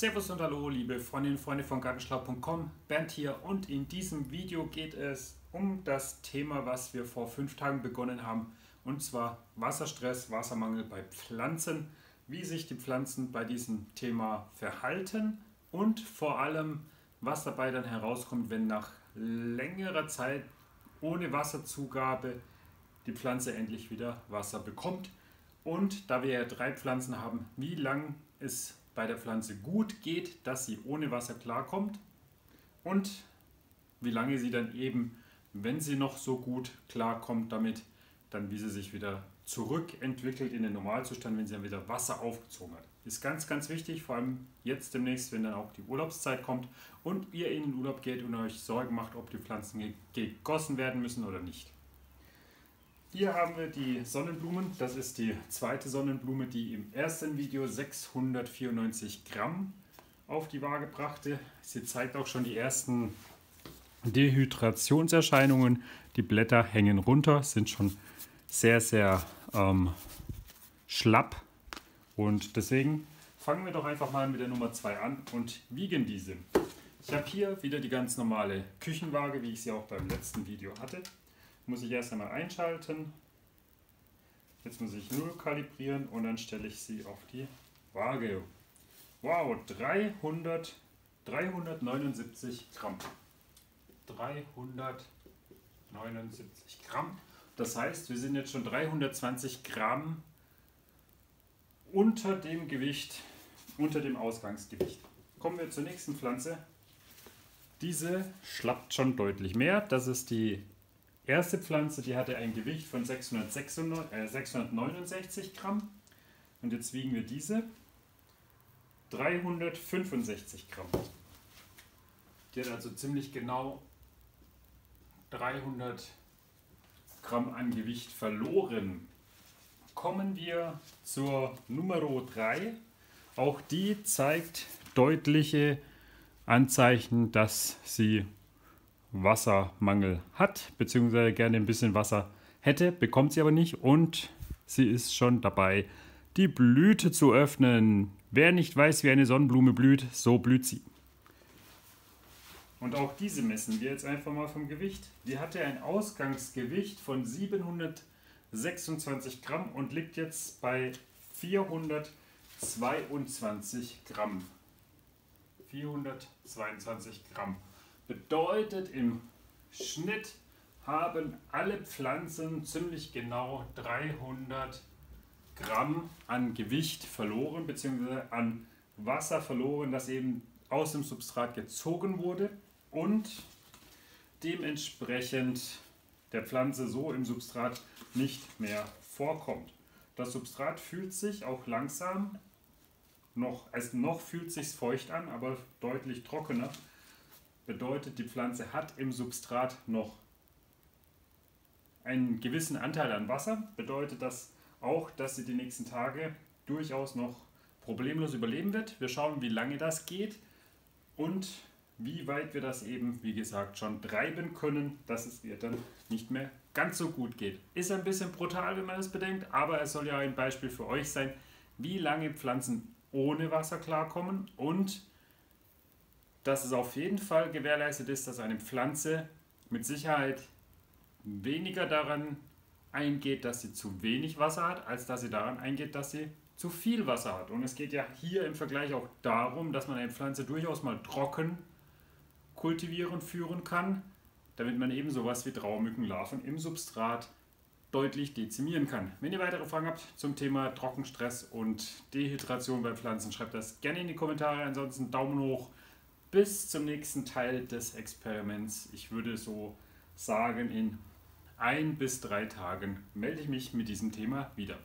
Servus und Hallo, liebe Freundinnen und Freunde von Gartenschlau.com, Bernd hier, und in diesem Video geht es um das Thema, was wir vor 5 Tagen begonnen haben, und zwar Wasserstress, Wassermangel bei Pflanzen, wie sich die Pflanzen bei diesem Thema verhalten und vor allem, was dabei dann herauskommt, wenn nach längerer Zeit ohne Wasserzugabe die Pflanze endlich wieder Wasser bekommt. Und da wir ja 3 Pflanzen haben, wie lange es bei der Pflanze gut geht, dass sie ohne Wasser klarkommt, und wie lange sie dann eben, wenn sie noch so gut klarkommt damit, dann wie sie sich wieder zurückentwickelt in den Normalzustand, wenn sie dann wieder Wasser aufgezogen hat. Ist ganz, ganz wichtig, vor allem jetzt demnächst, wenn dann auch die Urlaubszeit kommt und ihr in den Urlaub geht und euch Sorgen macht, ob die Pflanzen gegossen werden müssen oder nicht. Hier haben wir die Sonnenblumen. Das ist die zweite Sonnenblume, die im ersten Video 694 Gramm auf die Waage brachte. Sie zeigt auch schon die ersten Dehydrationserscheinungen. Die Blätter hängen runter, sind schon sehr, sehr schlapp. Und deswegen fangen wir doch einfach mal mit der Nummer 2 an und wiegen diese. Ich habe hier wieder die ganz normale Küchenwaage, wie ich sie auch beim letzten Video hatte. Muss ich erst einmal einschalten. Jetzt muss ich 0 kalibrieren und dann stelle ich sie auf die Waage. Wow, 379 Gramm. 379 Gramm. Das heißt, wir sind jetzt schon 320 Gramm unter dem Gewicht, unter dem Ausgangsgewicht. Kommen wir zur nächsten Pflanze. Diese schlappt schon deutlich mehr. Das ist die erste Pflanze, die hatte ein Gewicht von 669 Gramm, und jetzt wiegen wir diese 365 Gramm. Die hat also ziemlich genau 300 Gramm an Gewicht verloren. Kommen wir zur Nummer 3. Auch die zeigt deutliche Anzeichen, dass sie Wassermangel hat, beziehungsweise gerne ein bisschen Wasser hätte, bekommt sie aber nicht, und sie ist schon dabei, die Blüte zu öffnen. Wer nicht weiß, wie eine Sonnenblume blüht, so blüht sie. Und auch diese messen wir jetzt einfach mal vom Gewicht. Die hatte ein Ausgangsgewicht von 726 Gramm und liegt jetzt bei 422 Gramm. 422 Gramm. Bedeutet, im Schnitt haben alle Pflanzen ziemlich genau 300 Gramm an Gewicht verloren, bzw. an Wasser verloren, das eben aus dem Substrat gezogen wurde und dementsprechend der Pflanze so im Substrat nicht mehr vorkommt. Das Substrat fühlt sich auch langsam noch fühlt sich feucht an, aber deutlich trockener. Bedeutet, die Pflanze hat im Substrat noch einen gewissen Anteil an Wasser. Bedeutet das auch, dass sie die nächsten Tage durchaus noch problemlos überleben wird. Wir schauen, wie lange das geht und wie weit wir das eben, wie gesagt, schon treiben können, dass es ihr dann nicht mehr ganz so gut geht. Ist ein bisschen brutal, wenn man das bedenkt, aber es soll ja ein Beispiel für euch sein, wie lange Pflanzen ohne Wasser klarkommen und dass es auf jeden Fall gewährleistet ist, dass eine Pflanze mit Sicherheit weniger daran eingeht, dass sie zu wenig Wasser hat, als dass sie daran eingeht, dass sie zu viel Wasser hat. Und es geht ja hier im Vergleich auch darum, dass man eine Pflanze durchaus mal trocken kultivieren führen kann, damit man eben sowas wie Traumückenlarven im Substrat deutlich dezimieren kann. Wenn ihr weitere Fragen habt zum Thema Trockenstress und Dehydration bei Pflanzen, schreibt das gerne in die Kommentare. Ansonsten Daumen hoch. Bis zum nächsten Teil des Experiments. Ich würde so sagen, in 1 bis 3 Tagen melde ich mich mit diesem Thema wieder.